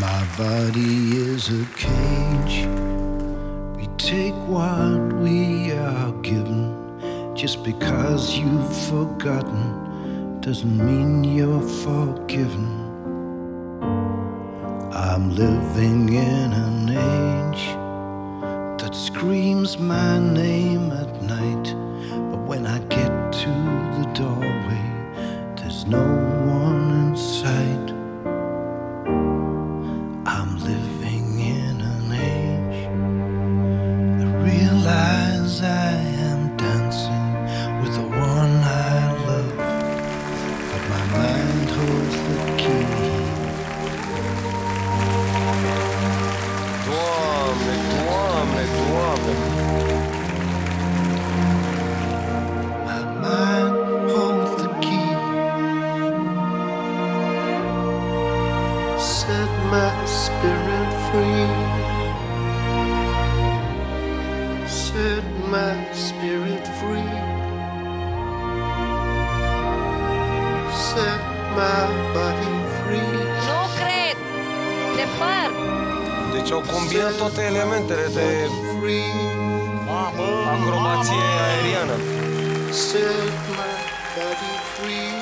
My body is a cage. We take what we are given. Just because you've forgotten doesn't mean you're forgiven. I'm living in an age that screams my name at night. But when I get to the doorway, there's no one in sight. I'm living in an age that realize I am dancing with the one I love, but my mind holds the key. Duome, duome, duome. My spirit free, set my spirit free, set my body free. Nu cred, depart. Deci au combinat toate elementele de acrobație aeriană. Set my body free.